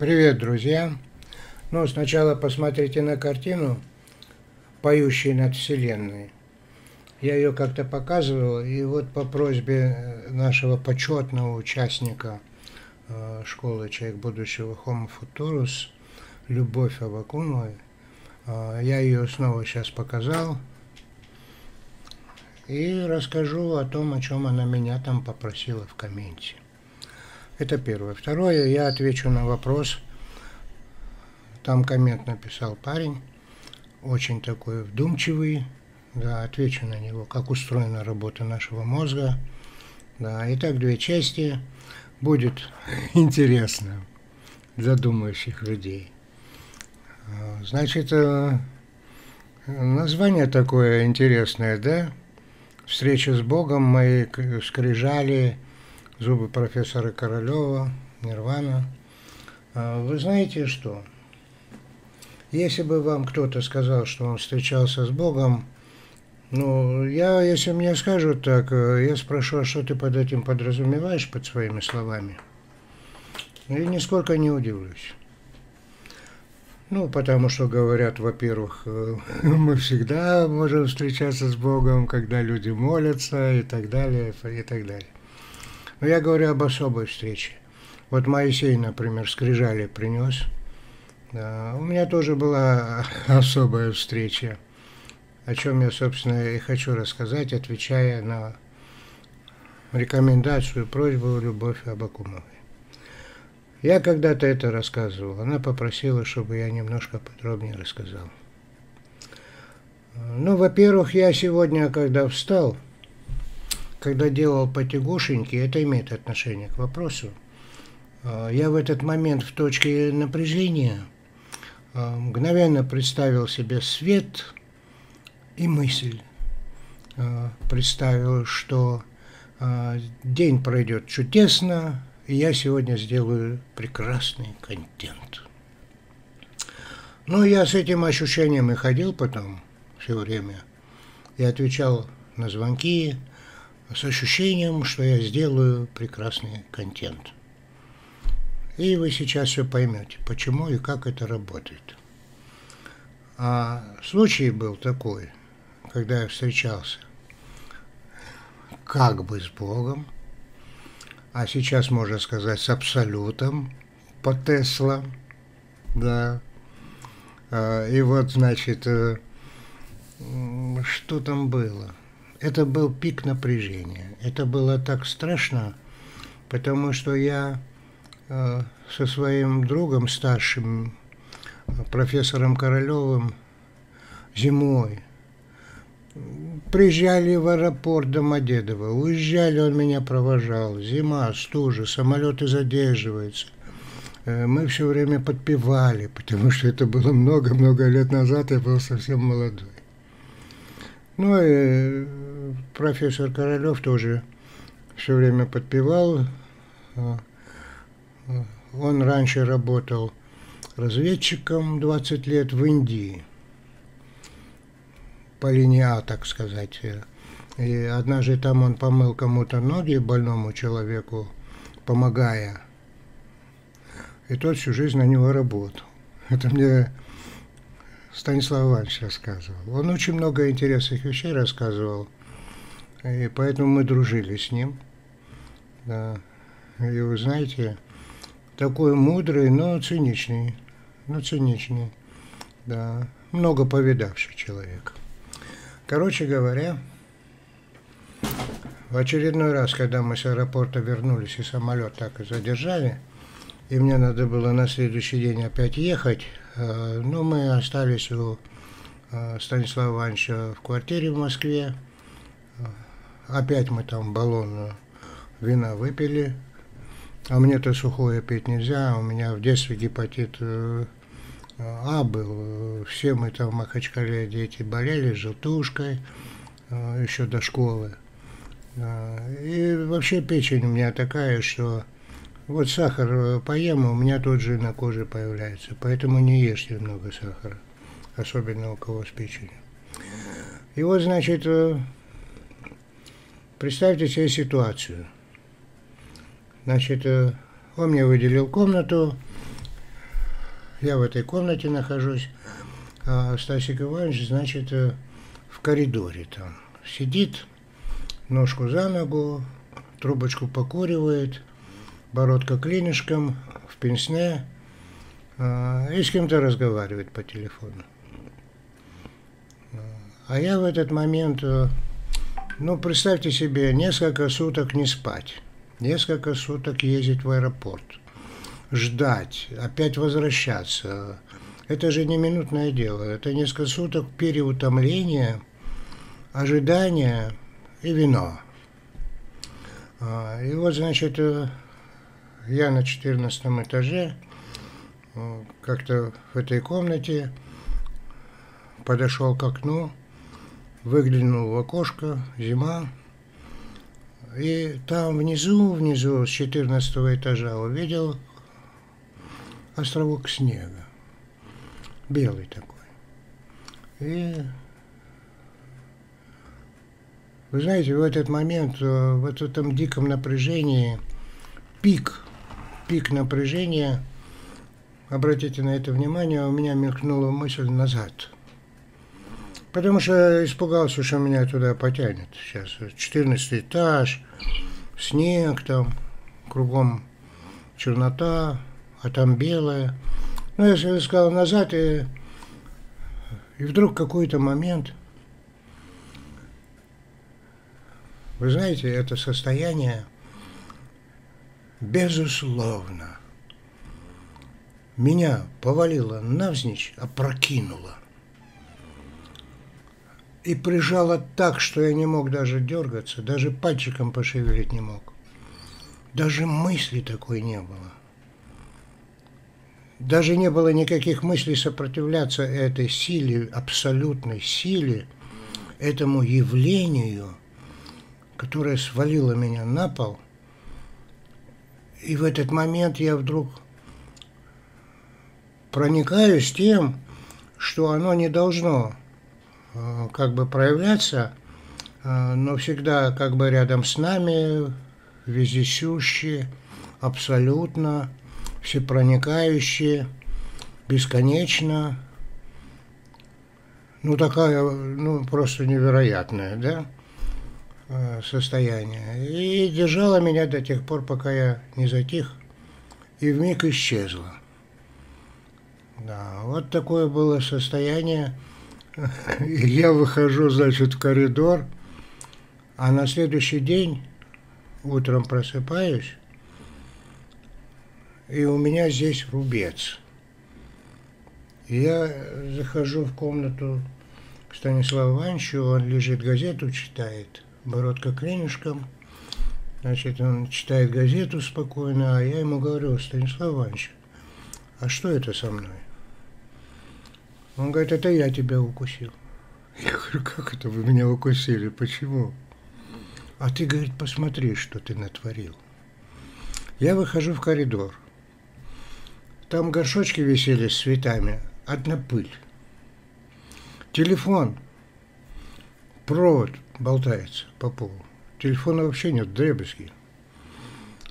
Привет, друзья! Ну, сначала посмотрите на картину «Поющий над Вселенной». Я ее как-то показывал, и вот по просьбе нашего почетного участника школы «Человек будущего» Homo Futurus, Любовь Абакумовой, я ее снова сейчас показал и расскажу о том, о чем она меня там попросила в комменте. Это первое. Второе, я отвечу на вопрос. Там коммент написал парень, очень такой вдумчивый. Да, отвечу на него, как устроена работа нашего мозга. Да, итак, две части. Будет интересно для думающих людей. Значит, название такое интересное, да? «Встреча с Богом», «Мои скрижали», «Зубы профессора Королева», «Нирвана». Вы знаете что? Если бы вам кто-то сказал, что он встречался с Богом, ну, я, если мне скажут так, я спрошу, а что ты под этим подразумеваешь, под своими словами? И нисколько не удивлюсь. Ну, потому что говорят, во-первых, мы всегда можем встречаться с Богом, когда люди молятся и так далее, и так далее. Но я говорю об особой встрече. Вот Моисей, например, скрижали принес. Да, у меня тоже была особая встреча, о чем я, собственно, и хочу рассказать, отвечая на рекомендацию, просьбу Любовь Абакумовой. Я когда-то это рассказывал. Она попросила, чтобы я немножко подробнее рассказал. Ну, во-первых, я сегодня, когда встал, когда делал потягушеньки, это имеет отношение к вопросу, я в этот момент в точке напряжения мгновенно представил себе свет и мысль. Представил, что день пройдет чудесно, и я сегодня сделаю прекрасный контент. Ну, я с этим ощущением и ходил потом все время. Я отвечал на звонки с ощущением, что я сделаю прекрасный контент. И вы сейчас все поймете, почему и как это работает. А случай был такой, когда я встречался как бы с Богом, а сейчас, можно сказать, с Абсолютом по Тесла, да. И вот, значит, что там было? Это был пик напряжения. Это было так страшно, потому что я со своим другом старшим, профессором Королевым, зимой приезжали в аэропорт Домодедово, уезжали, он меня провожал. Зима, стужа, самолеты задерживаются. Мы все время подпевали, потому что это было много-много лет назад, я был совсем молодой. Ну и профессор Королев тоже все время подпевал. Он раньше работал разведчиком 20 лет в Индии. По линии А, так сказать. И однажды там он помыл кому-то ноги, больному человеку, помогая. И тот всю жизнь на него работал. Это мне Станислав Иванович рассказывал. Он очень много интересных вещей рассказывал. И поэтому мы дружили с ним. Да. И вы знаете, такой мудрый, но циничный. Ну, циничный. Да. Много повидавший человек. Короче говоря, в очередной раз, когда мы с аэропорта вернулись и самолет так и задержали, и мне надо было на следующий день опять ехать, но мы остались у Станислава Ивановича в квартире в Москве. Опять мы там баллон вина выпили. А мне-то сухое пить нельзя, у меня в детстве гепатит А был. Все мы там в Махачкале, дети, болели желтушкой еще до школы. И вообще печень у меня такая, что вот сахар поем, у меня тут же на коже появляется. Поэтому не ешьте много сахара, особенно у кого с печенью. И вот, значит, представьте себе ситуацию. Значит, он мне выделил комнату, я в этой комнате нахожусь, а Стасик Иванович, значит, в коридоре там сидит, ножку за ногу, трубочку покуривает, бородка клинышком, в пенсне, и с кем-то разговаривает по телефону. А я в этот момент, ну, представьте себе, несколько суток не спать, несколько суток ездить в аэропорт, ждать, опять возвращаться. Это же не минутное дело, это несколько суток переутомления, ожидания и вино. И вот, значит, я на 14 этаже, как-то в этой комнате, подошел к окну, выглянул в окошко, зима, и там внизу, с 14 этажа увидел островок снега, белый такой. И, вы знаете, в этот момент, в этом диком напряжении, пик напряжения, обратите на это внимание, у меня мелькнула мысль назад. Потому что испугался, что меня туда потянет сейчас. 14 этаж, снег там, кругом чернота, а там белое. Ну, я сказал назад, и вдруг какой-то момент, вы знаете, это состояние, безусловно, меня повалило навзничь, опрокинуло. И прижало так, что я не мог даже дергаться, даже пальчиком пошевелить не мог. Даже мысли такой не было. Даже не было никаких мыслей сопротивляться этой силе, абсолютной силе, этому явлению, которое свалило меня на пол. И в этот момент я вдруг проникаюсь тем, что оно не должно как бы проявляться, но всегда как бы рядом с нами, вездесущие, абсолютно, всепроникающие, бесконечно. Ну, такая, ну, просто невероятное, да, состояние. И держало меня до тех пор, пока я не затих, и вмиг исчезло. Да, вот такое было состояние. Я выхожу, значит, в коридор, а на следующий день утром просыпаюсь, и у меня здесь рубец. Я захожу в комнату к Станиславу Ивановичу, он лежит, газету читает, бородка клинышком, значит, он читает газету спокойно, а я ему говорю: Станислав Иванович, а что это со мной? Он говорит: это я тебя укусил. Я говорю: как это вы меня укусили, почему? А ты, говорит, посмотри, что ты натворил. Я выхожу в коридор. Там горшочки висели с цветами, одна пыль. Телефон, провод болтается по полу. Телефона вообще нет, дребезги.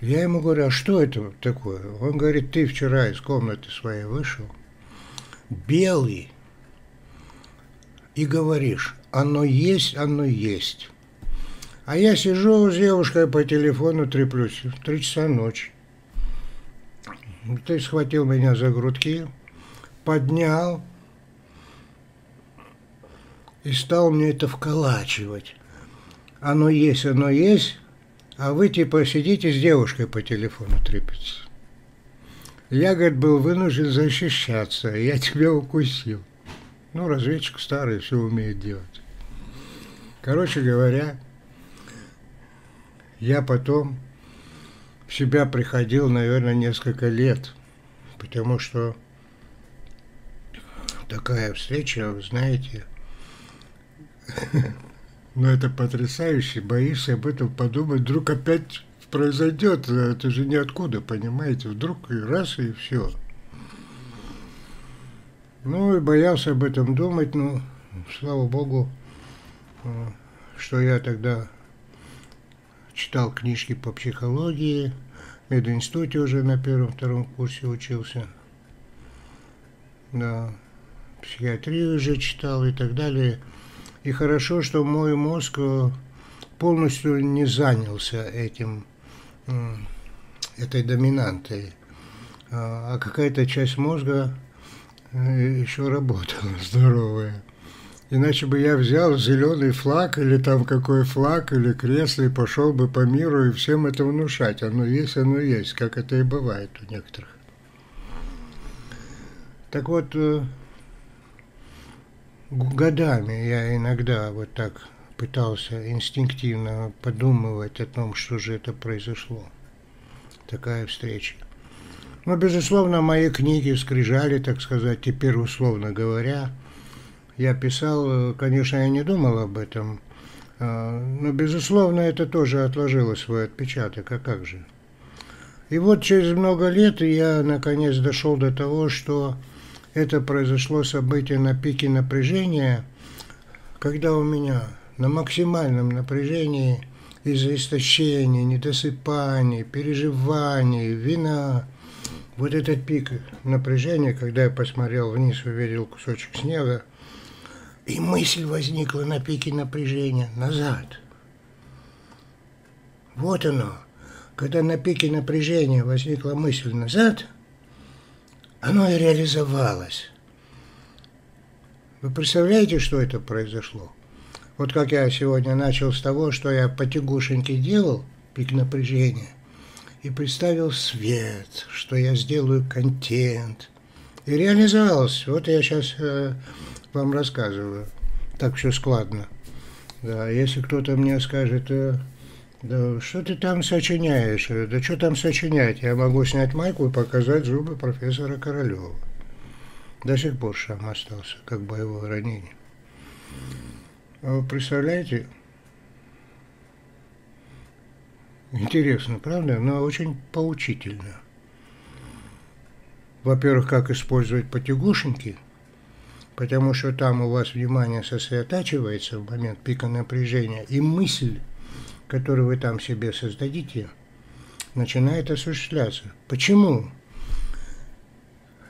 Я ему говорю: а что это такое? Он говорит: ты вчера из комнаты своей вышел, белый, и говоришь: оно есть, оно есть. А я сижу с девушкой по телефону, треплюсь, в 3 часа ночи. Ты схватил меня за грудки, поднял и стал мне это вколачивать. Оно есть, оно есть, а вы типа сидите с девушкой по телефону трепетесь. Я, говорит, был вынужден защищаться, я тебя укусил. Ну, разведчик старый, все умеет делать. Короче говоря, я потом в себя приходил, наверное, несколько лет, потому что такая встреча, вы знаете, ну, это потрясающе, боишься об этом подумать, вдруг опять произойдет, это же ниоткуда, понимаете, вдруг и раз, и все. Ну, и боялся об этом думать, но слава богу, что я тогда читал книжки по психологии, в мединституте уже на 1-2 курсе учился. да, психиатрию уже читал и так далее. И хорошо, что мой мозг полностью не занялся этим, этой доминантой, а какая-то часть мозга еще работала здоровая. Иначе бы я взял зеленый флаг или там какой флаг, или кресло, и пошел бы по миру и всем это внушать. Оно есть, как это и бывает у некоторых. Так вот, годами я иногда вот так пытался инстинктивно подумывать о том, что же это произошло. Такая встреча. Но, безусловно, мои книги скрижали, так сказать, теперь условно говоря. Я писал, конечно, я не думал об этом, но, безусловно, это тоже отложило свой отпечаток, а как же. И вот через много лет я, наконец, дошел до того, что это произошло событие на пике напряжения, когда у меня на максимальном напряжении из-за истощения, недосыпания, переживаний, вина... Вот этот пик напряжения, когда я посмотрел вниз, увидел кусочек снега, и мысль возникла на пике напряжения назад. Вот оно. Когда на пике напряжения возникла мысль назад, оно и реализовалось. Вы представляете, что это произошло? Вот как я сегодня начал с того, что я потягушеньки делал, пик напряжения, и представил свет, что я сделаю контент. И реализовался. Вот я сейчас... вам рассказываю. Так все складно. Да, если кто-то мне скажет, да, что ты там сочиняешь? Да что там сочинять? Я могу снять майку и показать зубы профессора Королева. До сих пор шрам остался, как боевое ранение. А вы представляете? Интересно, правда? Но очень поучительно. Во-первых, как использовать потягушеньки, потому что там у вас внимание сосредотачивается в момент пика напряжения, и мысль, которую вы там себе создадите, начинает осуществляться. Почему?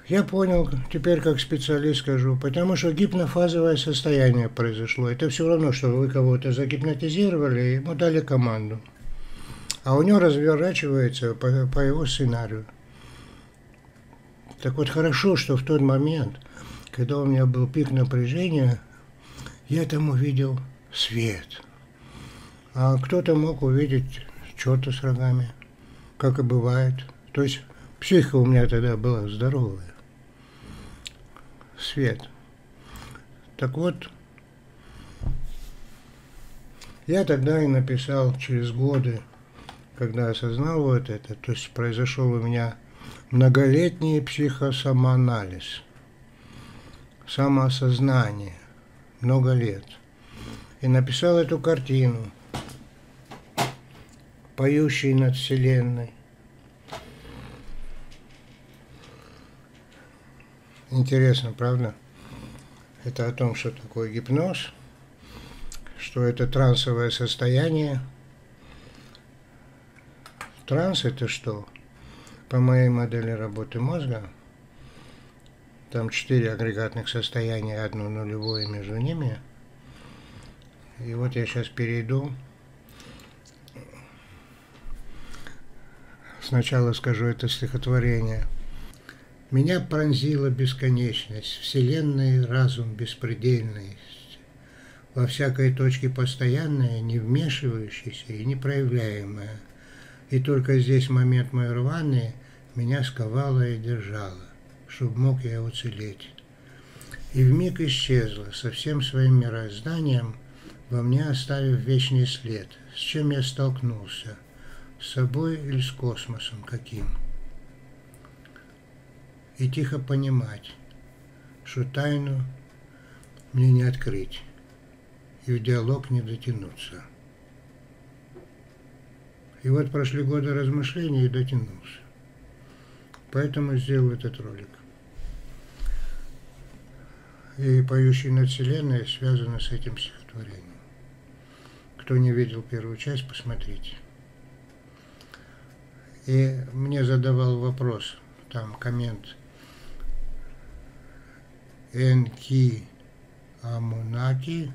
Я понял, теперь как специалист скажу, потому что гипнофазовое состояние произошло. Это все равно, что вы кого-то загипнотизировали, и ему дали команду. А у него разворачивается по его сценарию. Так вот, хорошо, что в тот момент... Когда у меня был пик напряжения, я там увидел свет. А кто-то мог увидеть черта с рогами, как и бывает. То есть психика у меня тогда была здоровая. Свет. Так вот, я тогда и написал через годы, когда осознал вот это, то есть произошел у меня многолетний психосамоанализ. Самоосознание, много лет. И написал эту картину, поющий над Вселенной. Интересно, правда? Это о том, что такое гипноз, что это трансовое состояние. Транс – это что? По моей модели работы мозга, там 4 агрегатных состояния, одно нулевое между ними. И вот я сейчас перейду. Сначала скажу это стихотворение. Меня пронзила бесконечность, вселенной разум беспредельный, во всякой точке постоянная, не вмешивающаяся и не проявляемая. И только здесь момент мой рваный меня сковала и держала, чтобы мог я уцелеть. И вмиг исчезла со всем своим мирозданием, во мне оставив вечный след, с чем я столкнулся, с собой или с космосом каким. И тихо понимать, что тайну мне не открыть и в диалог не дотянуться. И вот прошли годы размышлений и дотянулся. Поэтому сделал этот ролик. И «Поющий над Вселенной» связано с этим стихотворением. Кто не видел первую часть, посмотрите. И мне задавал вопрос, там коммент Энки Амунаки,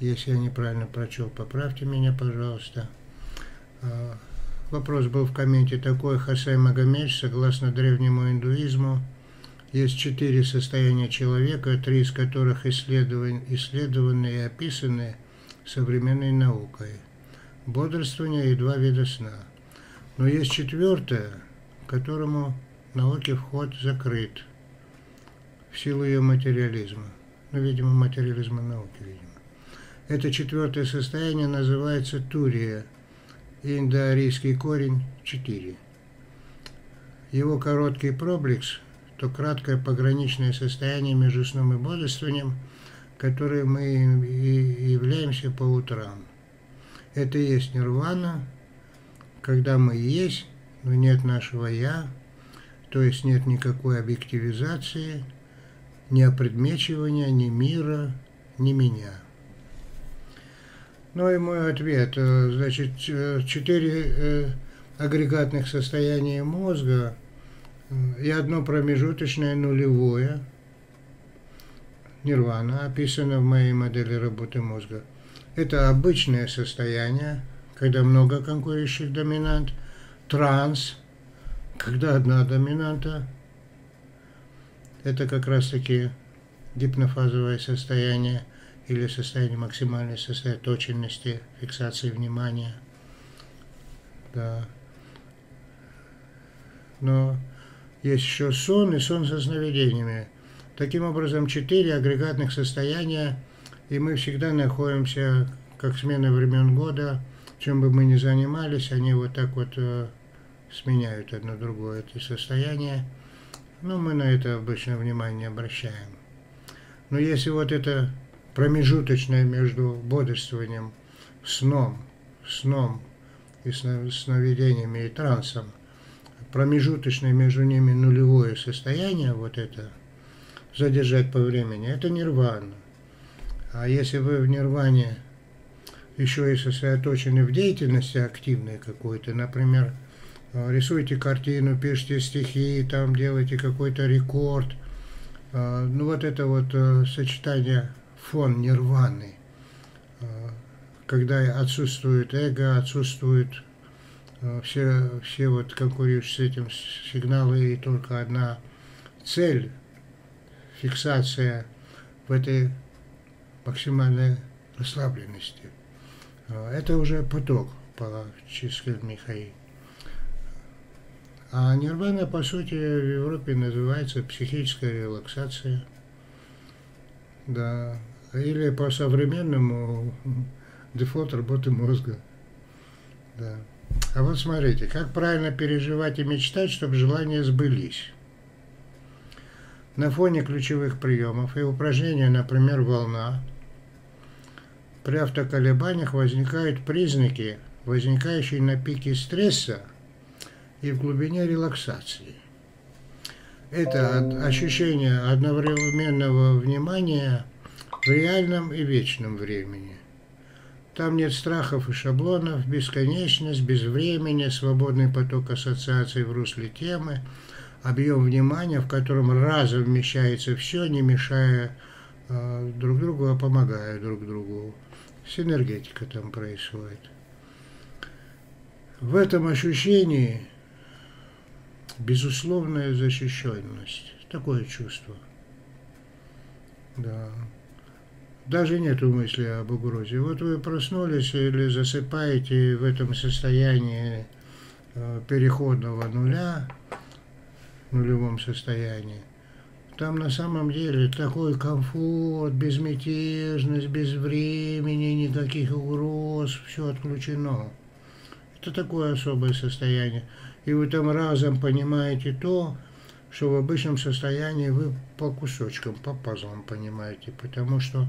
если я неправильно прочел, поправьте меня, пожалуйста. Вопрос был в комменте такой: Хасай Магомедович, согласно древнему индуизму, есть 4 состояния человека, 3 из которых исследованы и описаны современной наукой. Бодрствование и 2 вида сна. Но есть 4-е, которому науке вход закрыт в силу ее материализма. Ну, видимо, материализма науки, видимо. Это 4-е состояние называется турия, индоарийский корень 4. Его короткий пробликс, то краткое пограничное состояние между сном и бодрствованием, которое мы и являемся по утрам. Это и есть нирвана, когда мы есть, но нет нашего «я», то есть нет никакой объективизации, ни опредмечивания, ни мира, ни меня. Ну и мой ответ. Значит, 4 агрегатных состояния мозга и одно промежуточное нулевое, нирвана, описано в моей модели работы мозга. Это обычное состояние, когда много конкурирующих доминант, транс, когда одна доминанта, это как раз-таки гипнофазовое состояние или состояние максимальной сосредоточенности, фиксации внимания. Да. Но есть еще сон и сон со сновидениями. Таким образом, 4 агрегатных состояния, и мы всегда находимся, как смена времен года, чем бы мы ни занимались, они вот так вот сменяют одно другое эти состояния. Но мы на это обычно внимание не обращаем. Но если вот это промежуточное между бодрствованием, сном и сновидениями и трансом, промежуточное между ними нулевое состояние, вот это, задержать по времени, это нирвана. А если вы в нирване еще и сосредоточены в деятельности активной какой-то, например, рисуйте картину, пишите стихи, там делайте какой-то рекорд, ну вот это вот сочетание фон нирваны, когда отсутствует эго, отсутствует все вот конкурирующие с этим сигналы, и только одна цель, фиксация в этой максимальной расслабленности. Это уже поток по числам Михаила. А нирвана, по сути, в Европе называется психическая релаксация. Да. Или по-современному дефолт работы мозга. Да. А вот смотрите, как правильно переживать и мечтать, чтобы желания сбылись. На фоне ключевых приемов и упражнения, например, волна, при автоколебаниях возникают признаки, возникающие на пике стресса и в глубине релаксации. Это ощущение одновременного внимания в реальном и вечном времени. Там нет страхов и шаблонов, бесконечность, безвремение, свободный поток ассоциаций в русле темы, объем внимания, в котором разом вмещается все, не мешая друг другу, а помогая друг другу. Синергетика там происходит. В этом ощущении безусловная защищенность. Такое чувство. Да. Даже нету мысли об угрозе. Вот вы проснулись или засыпаете в этом состоянии переходного нуля, нулевом состоянии. Там на самом деле такой комфорт, безмятежность, без времени, никаких угроз, все отключено. Это такое особое состояние. И вы там разом понимаете то, что в обычном состоянии вы по кусочкам, по пазлам понимаете, потому что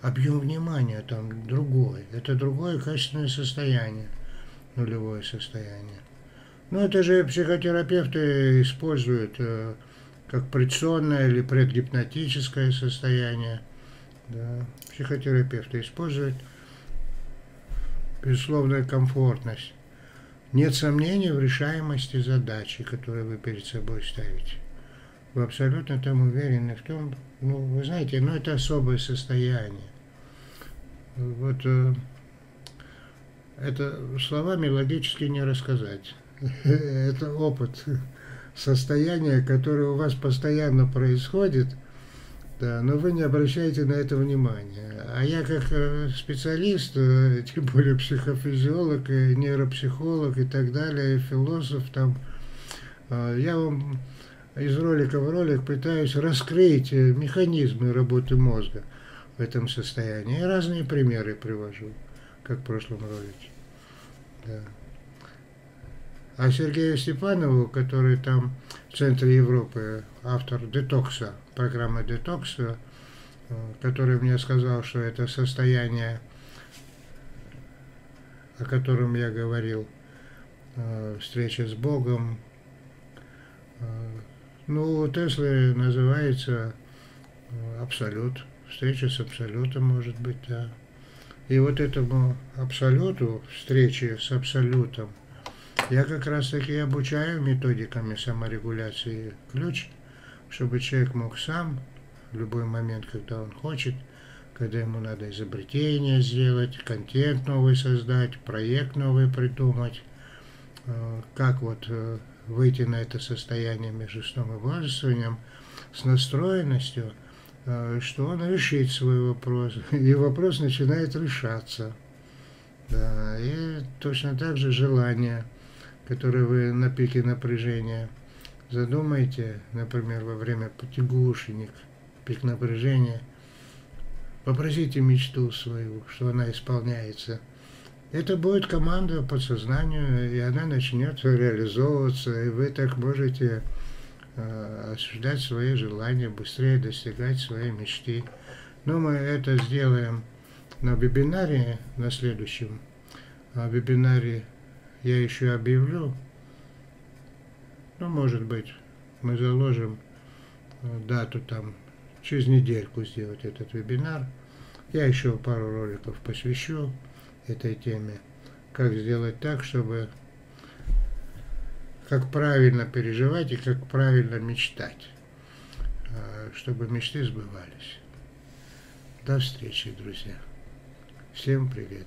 объем внимания там другой. Это другое качественное состояние, нулевое состояние. Но это же психотерапевты используют как предсонное или предгипнотическое состояние. Да. Психотерапевты используют безусловную комфортность. Нет сомнений в решаемости задачи, которую вы перед собой ставите. вы абсолютно там уверены в том, ну, вы знаете, ну, это особое состояние. Вот это словами логически не рассказать. Это опыт, состояние, которое у вас постоянно происходит, да, но вы не обращаете на это внимания. А я как специалист, тем более психофизиолог, и нейропсихолог и так далее, и философ, там, я вам из ролика в ролик пытаюсь раскрыть механизмы работы мозга в этом состоянии. И разные примеры привожу, как в прошлом ролике. Да. А Сергею Степанову, который там в центре Европы, автор «Детокса», программы «Детокса», который мне сказал, что это состояние, о котором я говорил, встреча с Богом. Ну, у Теслы называется «Абсолют», встреча с Абсолютом, может быть, да. И вот этому Абсолюту, встречи с Абсолютом, я как раз таки обучаю методиками саморегуляции ключ, чтобы человек мог сам в любой момент, когда он хочет, когда ему надо изобретение сделать, контент новый создать, проект новый придумать, как вот выйти на это состояние между сном и бодрствованием с настроенностью, что он решит свой вопрос, и вопрос начинает решаться. Да, и точно так же желание, которые вы на пике напряжения задумаете, например, во время потягушенек, пик напряжения, попросите мечту свою, что она исполняется. Это будет команда подсознанию, и она начнет реализовываться, и вы так можете осуществлять свои желания, быстрее достигать своей мечты. Но мы это сделаем на вебинаре, на следующем вебинаре. Я еще объявлю, ну, может быть, мы заложим дату там, через недельку сделать этот вебинар. Я еще пару роликов посвящу этой теме, как сделать так, чтобы, как правильно переживать и как правильно мечтать, чтобы мечты сбывались. До встречи, друзья. Всем привет.